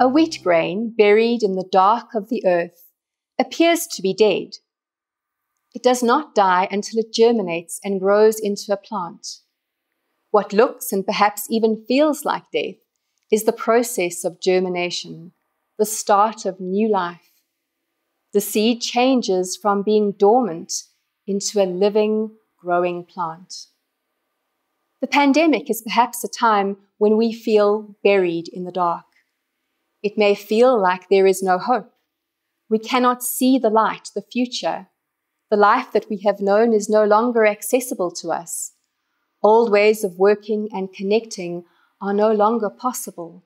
A wheat grain buried in the dark of the earth appears to be dead. It does not die until it germinates and grows into a plant. What looks and perhaps even feels like death is the process of germination, the start of new life. The seed changes from being dormant into a living, growing plant. The pandemic is perhaps a time when we feel buried in the dark. It may feel like there is no hope. We cannot see the light, the future. The life that we have known is no longer accessible to us. Old ways of working and connecting are no longer possible.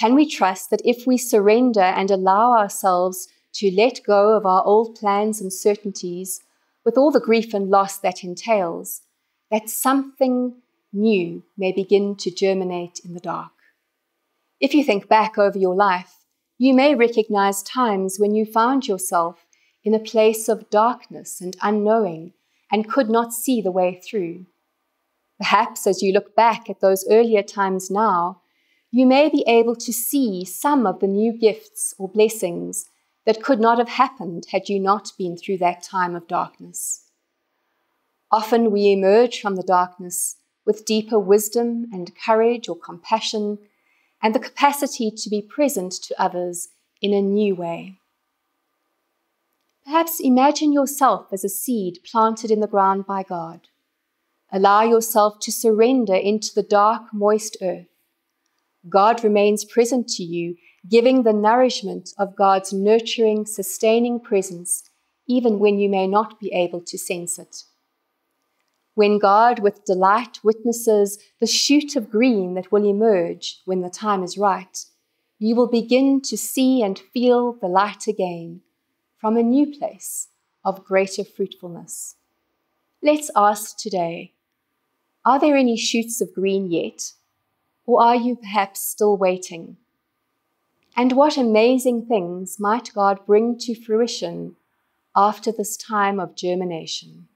Can we trust that if we surrender and allow ourselves to let go of our old plans and certainties, with all the grief and loss that entails, that something new may begin to germinate in the dark? If you think back over your life, you may recognize times when you found yourself in a place of darkness and unknowing and could not see the way through. Perhaps as you look back at those earlier times now, you may be able to see some of the new gifts or blessings that could not have happened had you not been through that time of darkness. Often we emerge from the darkness with deeper wisdom and courage or compassion and the capacity to be present to others in a new way. Perhaps imagine yourself as a seed planted in the ground by God. Allow yourself to surrender into the dark, moist earth. God remains present to you, giving the nourishment of God's nurturing, sustaining presence, even when you may not be able to sense it. When God with delight witnesses the shoot of green that will emerge when the time is right, you will begin to see and feel the light again, from a new place of greater fruitfulness. Let's ask today, are there any shoots of green yet? Or are you perhaps still waiting? And what amazing things might God bring to fruition after this time of germination?